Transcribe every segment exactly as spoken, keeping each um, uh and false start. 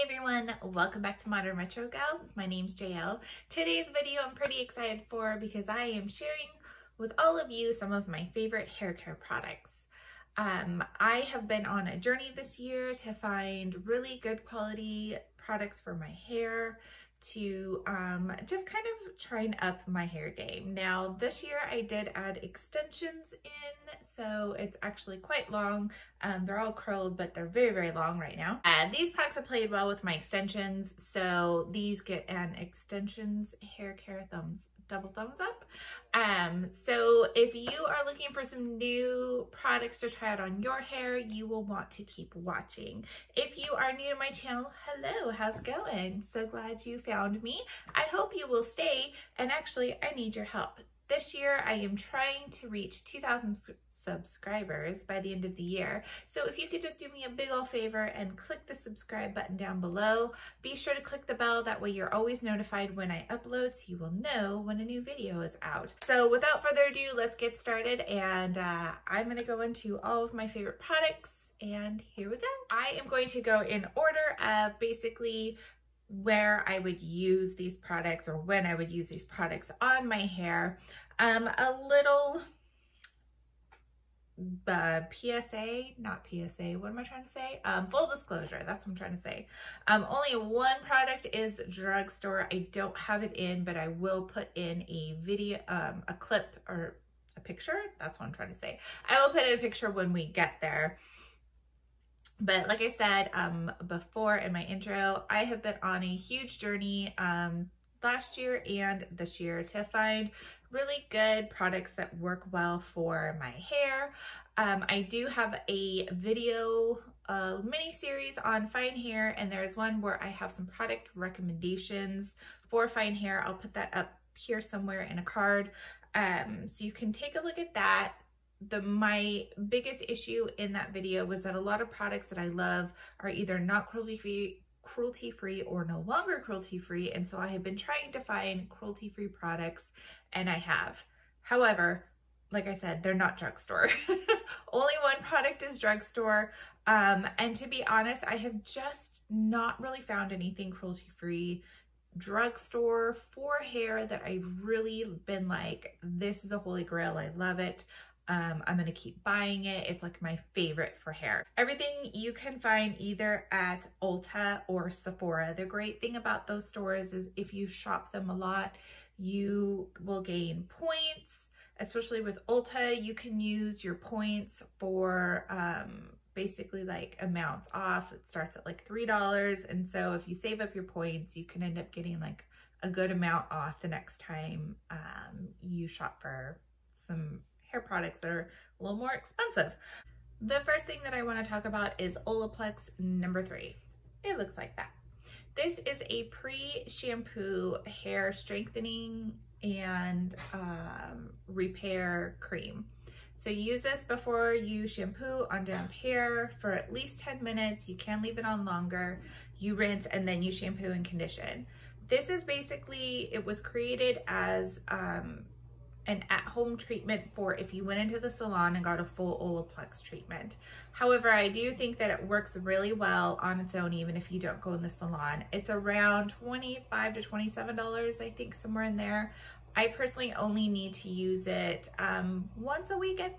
Hey everyone, welcome back to Modern Retro Gal. My name's J L. Today's video I'm pretty excited for because I am sharing with all of you some of my favorite hair care products. Um, I have been on a journey this year to find really good quality products for my hair to um, just kind of trying up my hair game. Now this year I did add extensions in, so it's actually quite long. Um, they're all curled, but they're very, very long right now. Uh, these products have played well with my extensions, so these get an extensions hair care thumbs double thumbs up. Um, so if you are looking for some new products to try out on your hair, you will want to keep watching. If you are new to my channel, hello, how's it going? So glad you found me. I hope you will stay, and actually I need your help. This year I am trying to reach two thousand subscribers by the end of the year. So if you could just do me a big old favor and click the subscribe button down below. Be sure to click the bell, that way you're always notified when I upload so you will know when a new video is out. So without further ado, let's get started, and uh, I'm going to go into all of my favorite products, and here we go. I am going to go in order of basically where I would use these products or when I would use these products on my hair. Um, a little Uh, P S A, not P S A, what am I trying to say? Um, full disclosure, that's what I'm trying to say. Um, only one product is drugstore. I don't have it in, but I will put in a video, um, a clip or a picture. That's what I'm trying to say. I will put in a picture when we get there. But like I said um, before in my intro, I have been on a huge journey um, last year and this year to find really good products that work well for my hair. Um, I do have a video uh, mini series on fine hair, and there's one where I have some product recommendations for fine hair. I'll put that up here somewhere in a card. Um, so you can take a look at that. The, my biggest issue in that video was that a lot of products that I love are either not cruelty-free cruelty-free or no longer cruelty-free, and so I have been trying to find cruelty-free products, and I have. However, like I said, they're not drugstore. Only one product is drugstore, um, and to be honest, I have just not really found anything cruelty-free drugstore for hair that I've really been like, this is a holy grail, I love it. Um, I'm gonna keep buying it. It's like my favorite for hair. Everything you can find either at Ulta or Sephora. The great thing about those stores is if you shop them a lot, you will gain points, especially with Ulta. You can use your points for um, basically like amounts off. It starts at like three dollars. And so if you save up your points, you can end up getting like a good amount off the next time um, you shop for some hair products that are a little more expensive. The first thing that I want to talk about is Olaplex number three. It looks like that. This is a pre-shampoo hair strengthening and um, repair cream. So you use this before you shampoo on damp hair for at least ten minutes. You can leave it on longer. You rinse and then you shampoo and condition. This is basically, it was created as um, an at-home treatment for if you went into the salon and got a full Olaplex treatment. However, I do think that it works really well on its own, even if you don't go in the salon. It's around twenty-five to twenty-seven dollars, I think, somewhere in there. I personally only need to use it um, once a week at,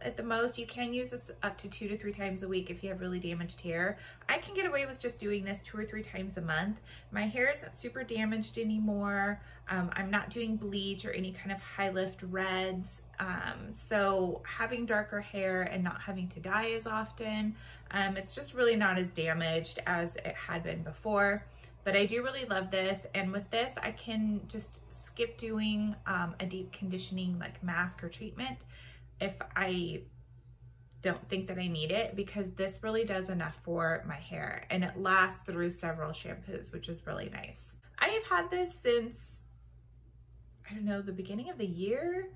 at the most. You can use this up to two to three times a week if you have really damaged hair. I can get away with just doing this two or three times a month. My hair isn't super damaged anymore. Um, I'm not doing bleach or any kind of high lift reds. Um, so having darker hair and not having to dye as often, um, it's just really not as damaged as it had been before. But I do really love this. And with this, I can just skip doing um, a deep conditioning like mask or treatment if I don't think that I need it, because this really does enough for my hair. And it lasts through several shampoos, which is really nice. I have had this since I don't know, the beginning of the year.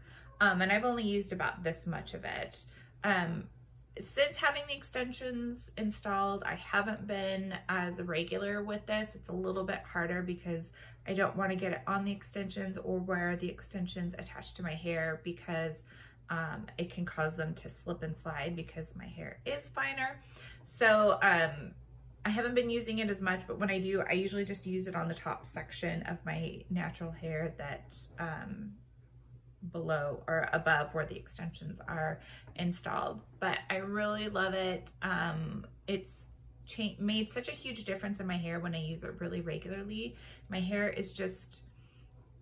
Um, and I've only used about this much of it. Um, since having the extensions installed, I haven't been as regular with this. It's a little bit harder because I don't want to get it on the extensions or wear the extensions attached to my hair, because um, it can cause them to slip and slide because my hair is finer. So um, I haven't been using it as much, but when I do, I usually just use it on the top section of my natural hair that um, below or above where the extensions are installed. But I really love it. Um, it's made such a huge difference in my hair when I use it really regularly. My hair is just,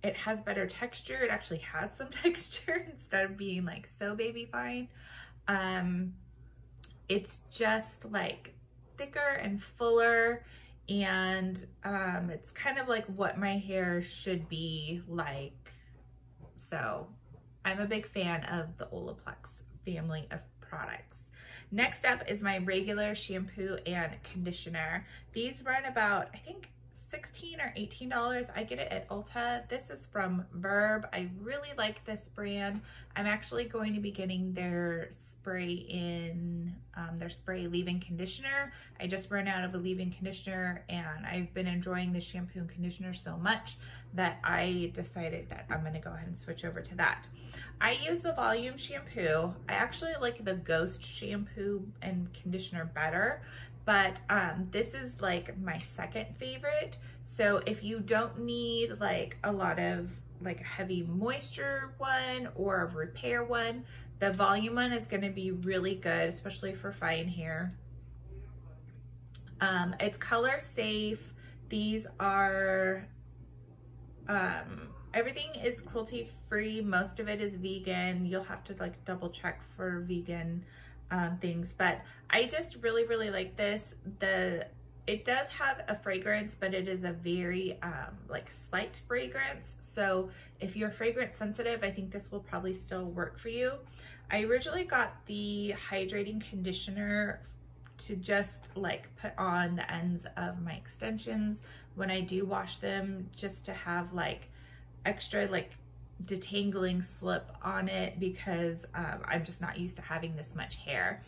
it has better texture. It actually has some texture instead of being like so baby fine. Um, it's just like thicker and fuller, and um, it's kind of like what my hair should be like. So I'm a big fan of the Olaplex family of products. Next up is my regular shampoo and conditioner. These run about, I think, sixteen or eighteen dollars. I get it at Ulta. This is from Verb. I really like this brand. I'm actually going to be getting their spray in, um, their spray leave-in conditioner. I just ran out of the leave-in conditioner, and I've been enjoying the shampoo and conditioner so much that I decided that I'm gonna go ahead and switch over to that. I use the volume shampoo. I actually like the Ghost shampoo and conditioner better, but um, this is like my second favorite. So if you don't need like a lot of like a heavy moisture one or a repair one, the volume one is gonna be really good, especially for fine hair. Um, it's color safe. These are, um, everything is cruelty free. Most of it is vegan. You'll have to like double check for vegan um, things, but I just really, really like this. The, it does have a fragrance, but it is a very um, like slight fragrance. So if you're fragrance sensitive, I think this will probably still work for you. I originally got the hydrating conditioner to just like put on the ends of my extensions when I do wash them, just to have like extra like detangling slip on it, because um, I'm just not used to having this much hair.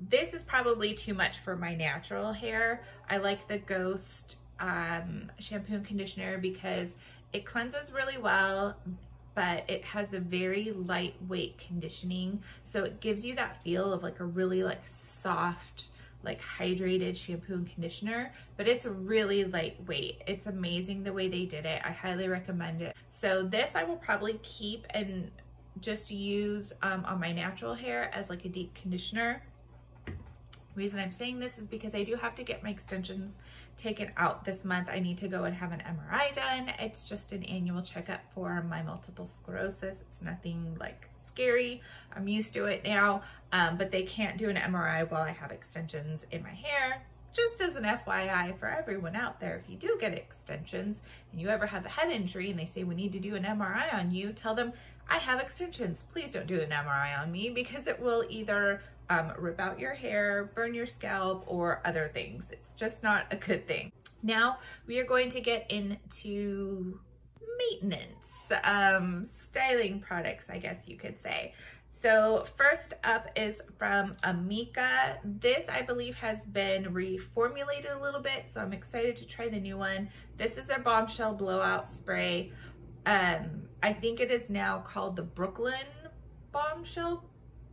This is probably too much for my natural hair. I like the Ghost um, shampoo and conditioner because it cleanses really well, but it has a very lightweight conditioning. So it gives you that feel of like a really like soft, like hydrated shampoo and conditioner, but it's really lightweight. It's amazing the way they did it. I highly recommend it. So this I will probably keep and just use um, on my natural hair as like a deep conditioner. Reason I'm saying this is because I do have to get my extensions taken out this month. I need to go and have an M R I done. It's just an annual checkup for my multiple sclerosis. It's nothing like scary. I'm used to it now, um, but they can't do an M R I while I have extensions in my hair. Just as an F Y I for everyone out there, if you do get extensions and you ever have a head injury and they say, we need to do an M R I on you, tell them, I have extensions. Please don't do an M R I on me, because it will either Um, rip out your hair, burn your scalp, or other things. It's just not a good thing. Now we are going to get into maintenance, um, styling products, I guess you could say. So first up is from Amika. This I believe has been reformulated a little bit, so I'm excited to try the new one. This is their Bombshell Blowout Spray. Um, I think it is now called the Brooklyn Bombshell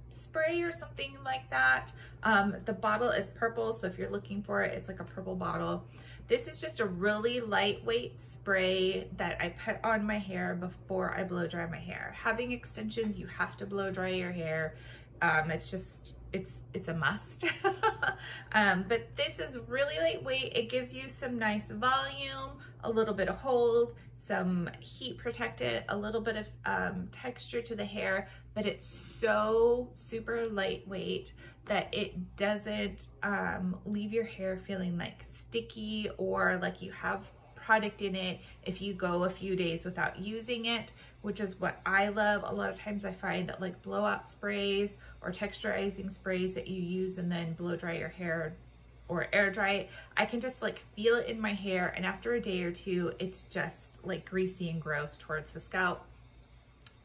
Spray or something like that. Um, the bottle is purple, so if you're looking for it, it's like a purple bottle. This is just a really lightweight spray that I put on my hair before I blow dry my hair. Having extensions, you have to blow dry your hair. Um, it's just, it's, it's a must. um, but this is really lightweight. It gives you some nice volume, a little bit of hold, some heat protect it, a little bit of um, texture to the hair, but it's so super lightweight that it doesn't um, leave your hair feeling like sticky or like you have product in it if you go a few days without using it, which is what I love. A lot of times I find that like blowout sprays or texturizing sprays that you use and then blow dry your hair or air dry it, I can just like feel it in my hair, and after a day or two, it's just like greasy and gross towards the scalp.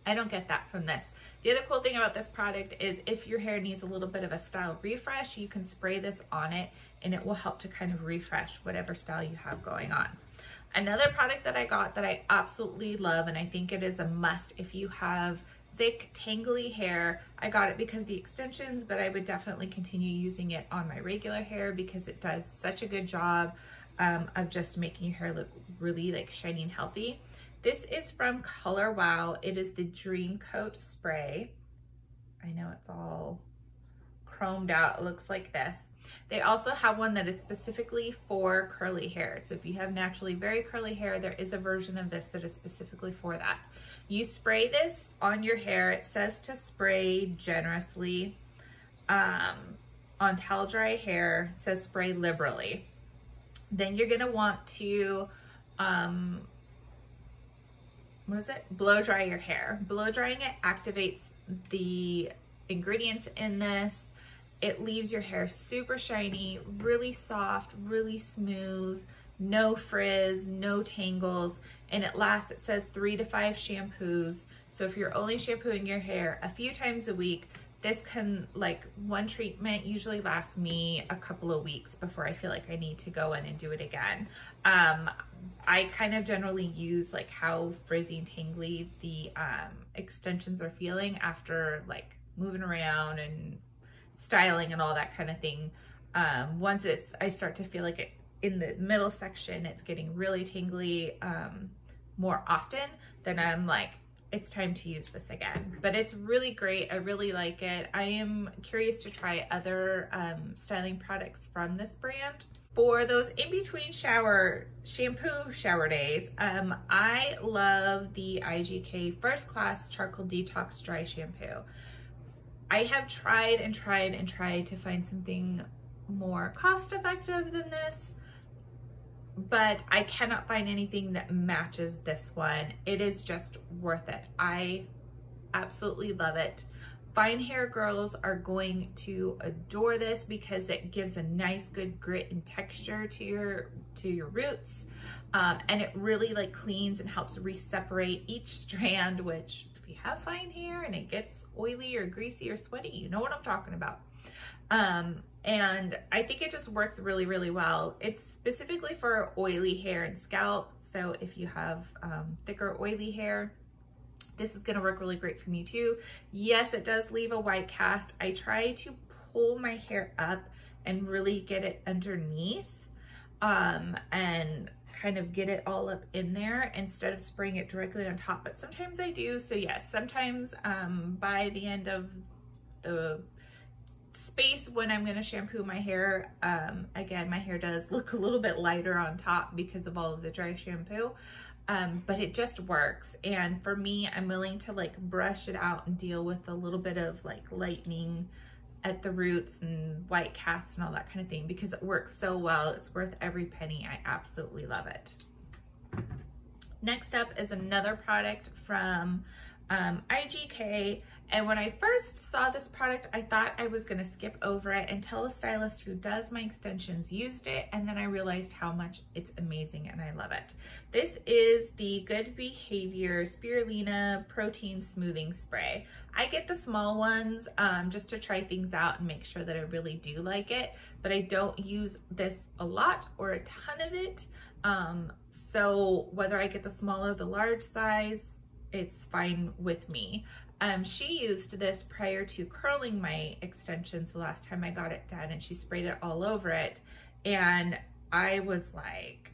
I don't get that from this. The other cool thing about this product is if your hair needs a little bit of a style refresh, you can spray this on it and it will help to kind of refresh whatever style you have going on. Another product that I got that I absolutely love, and I think it is a must if you have thick, tangly hair. I got it because of the extensions, but I would definitely continue using it on my regular hair because it does such a good job um, of just making your hair look really like shiny and healthy. This is from Color Wow. It is the Dream Coat Spray. I know it's all chromed out. It looks like this. They also have one that is specifically for curly hair. So if you have naturally very curly hair, there is a version of this that is specifically for that. You spray this on your hair. It says to spray generously. Um, on towel dry hair, it says spray liberally. Then you're gonna want to, um, what is it? Blow dry your hair. Blow drying it activates the ingredients in this. It leaves your hair super shiny, really soft, really smooth, no frizz, no tangles, and it lasts, it says three to five shampoos. So if you're only shampooing your hair a few times a week, this can, like, one treatment usually lasts me a couple of weeks before I feel like I need to go in and do it again. Um, I kind of generally use like how frizzy and tangly the um, extensions are feeling after like moving around and styling and all that kind of thing. Um, once it's, I start to feel like it in the middle section, it's getting really tingly um, more often, then I'm like, it's time to use this again. But it's really great. I really like it. I am curious to try other um, styling products from this brand. For those in-between shower, shampoo shower days, um, I love the I G K First Class Charcoal Detox Dry Shampoo. I have tried and tried and tried to find something more cost effective than this, but I cannot find anything that matches this one. It is just worth it. I absolutely love it. Fine hair girls are going to adore this because it gives a nice good grit and texture to your, to your roots. Um, and it really like cleans and helps re-separate each strand, which if you have fine hair and it gets oily or greasy or sweaty, you know what I'm talking about. Um, and I think it just works really, really well. It's specifically for oily hair and scalp. So if you have um, thicker oily hair, this is gonna work really great for me too. Yes, it does leave a white cast. I try to pull my hair up and really get it underneath um, and kind of get it all up in there instead of spraying it directly on top, but sometimes I do. So yes, sometimes um, by the end of the space when I'm gonna shampoo my hair, um, again, my hair does look a little bit lighter on top because of all of the dry shampoo, um, but it just works. And for me, I'm willing to like brush it out and deal with a little bit of like lightening at the roots and white cast and all that kind of thing because it works so well. It's worth every penny. I absolutely love it. Next up is another product from um, I G K. And when I first saw this product, I thought I was gonna skip over it until a stylist who does my extensions used it, and then I realized how much it's amazing and I love it. This is the Good Behavior Spirulina Protein Smoothing Spray. I get the small ones um, just to try things out and make sure that I really do like it, but I don't use this a lot or a ton of it. Um, so whether I get the small or the large size, it's fine with me. Um, she used this prior to curling my extensions the last time I got it done, and she sprayed it all over it. And I was like,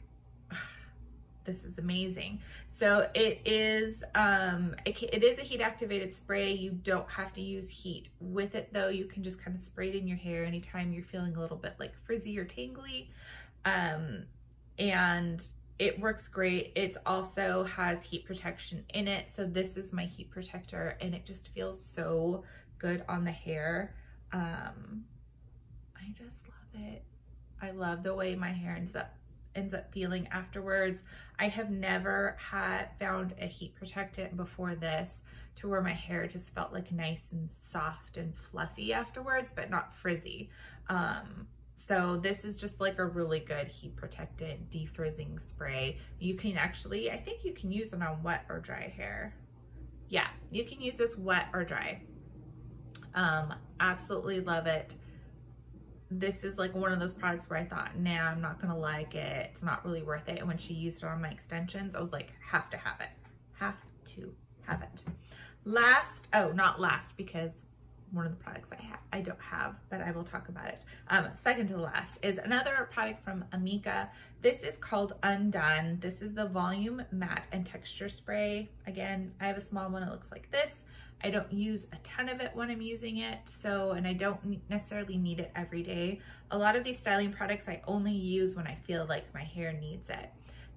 this is amazing. So it is, um, it, it is a heat activated spray. You don't have to use heat with it though. You can just kind of spray it in your hair anytime you're feeling a little bit like frizzy or tingly. Um, and it works great. It also has heat protection in it. So this is my heat protector and it just feels so good on the hair. Um, I just love it. I love the way my hair ends up ends up feeling afterwards. I have never had found a heat protectant before this to where my hair just felt like nice and soft and fluffy afterwards, but not frizzy. Um, So this is just like a really good heat protectant defrizzing spray. You can actually, I think you can use it on wet or dry hair. Yeah, you can use this wet or dry. Um, absolutely love it. This is like one of those products where I thought, nah, I'm not gonna like it. It's not really worth it. And when she used it on my extensions, I was like, have to have it, have to have it. Last, oh, not last, because one of the products I have, I don't have, but I will talk about it. Um, second to last is another product from Amika. This is called Undone. This is the Volume Matte and Texture Spray. Again, I have a small one. It looks like this. I don't use a ton of it when I'm using it, so, and I don't necessarily need it every day. A lot of these styling products I only use when I feel like my hair needs it.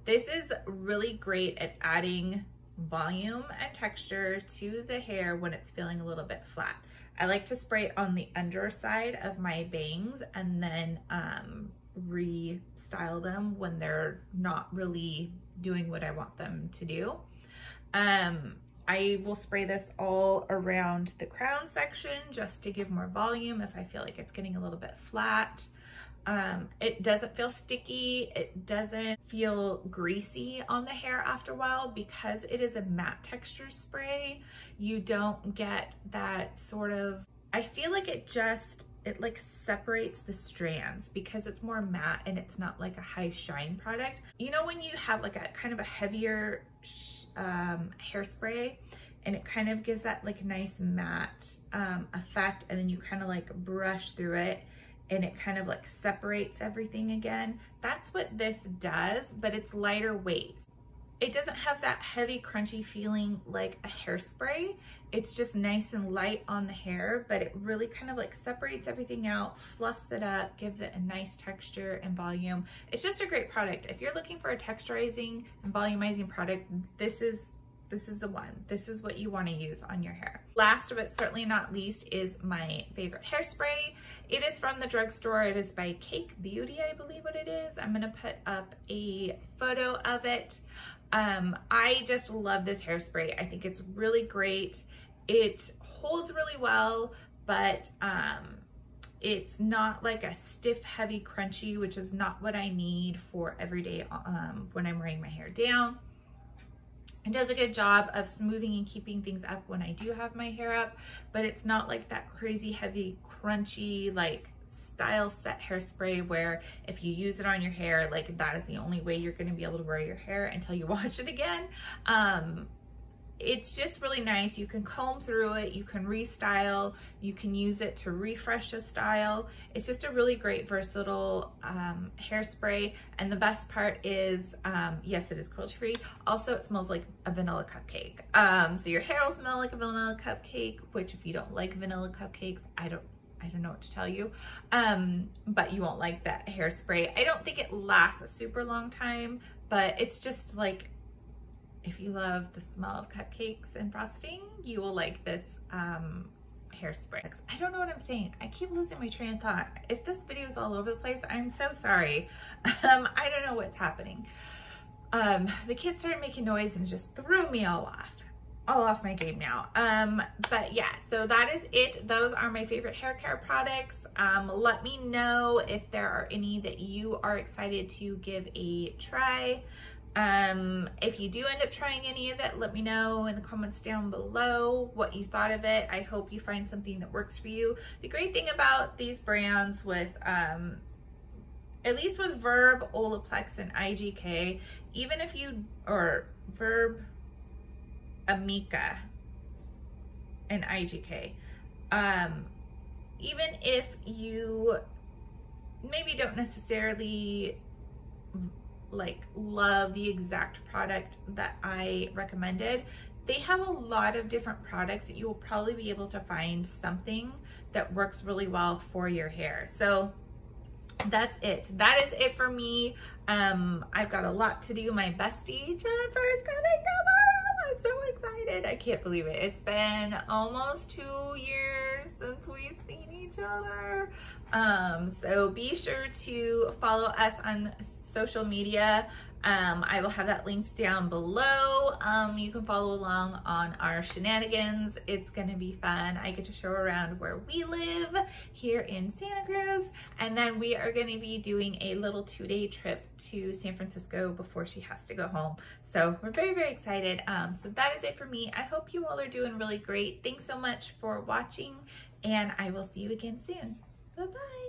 This is really great at adding volume and texture to the hair when it's feeling a little bit flat. I like to spray it on the underside of my bangs and then um, re-style them when they're not really doing what I want them to do. Um, I will spray this all around the crown section just to give more volume if I feel like it's getting a little bit flat. Um, it doesn't feel sticky. It doesn't feel greasy on the hair after a while because it is a matte texture spray. You don't get that sort of, I feel like it just, it like separates the strands because it's more matte and it's not like a high shine product. You know, when you have like a kind of a heavier um, hairspray and it kind of gives that like nice matte um, effect, and then you kind of like brush through it and it kind of like separates everything again. That's what this does, but it's lighter weight. It doesn't have that heavy, crunchy feeling like a hairspray. It's just nice and light on the hair, but it really kind of like separates everything out, fluffs it up, gives it a nice texture and volume. It's just a great product. If you're looking for a texturizing and volumizing product, this is This is the one. This is what you want to use on your hair. Last but certainly not least is my favorite hairspray. It is from the drugstore. It is by Cake Beauty, I believe what it is. I'm going to put up a photo of it. Um, I just love this hairspray. I think it's really great. It holds really well, but um, it's not like a stiff, heavy, crunchy, which is not what I need for every day um, when I'm wearing my hair down. It does a good job of smoothing and keeping things up when I do have my hair up, but it's not like that crazy heavy, crunchy, like style set hairspray where if you use it on your hair, like that is the only way you're going to be able to wear your hair until you wash it again. Um, it's just really nice. You can comb through it, you can restyle, you can use it to refresh a style. It's just a really great versatile um, hairspray, and the best part is um, yes, it is cruelty free. Also, it smells like a vanilla cupcake, um, so your hair will smell like a vanilla cupcake, which if you don't like vanilla cupcakes, I don't I don't know what to tell you, um, but you won't like that hairspray. I don't think it lasts a super long time, but it's just like, if you love the smell of cupcakes and frosting, you will like this um, hairspray. I don't know what I'm saying. I keep losing my train of thought. If this video is all over the place, I'm so sorry. Um, I don't know what's happening. Um, the kids started making noise and just threw me all off. All off my game now. Um, but yeah, so that is it. Those are my favorite hair care products. Um, let me know if there are any that you are excited to give a try. Um, if you do end up trying any of it, let me know in the comments down below what you thought of it. I hope you find something that works for you. The great thing about these brands with, um, at least with Verb, Olaplex, and I G K, even if you, or Verb, Amika, and I G K, um, even if you maybe don't necessarily like love the exact product that I recommended, they have a lot of different products that you will probably be able to find something that works really well for your hair. So that's it. That is it for me. Um, I've got a lot to do. My bestie Jennifer is coming tomorrow. I'm so excited. I can't believe it. It's been almost two years since we've seen each other. Um, so be sure to follow us on social media. Um, I will have that linked down below. Um, you can follow along on our shenanigans. It's gonna be fun. I get to show around where we live here in Santa Cruz, and then we are gonna be doing a little two-day trip to San Francisco before she has to go home. So we're very, very excited. Um, so that is it for me. I hope you all are doing really great. Thanks so much for watching, and I will see you again soon. Bye-bye.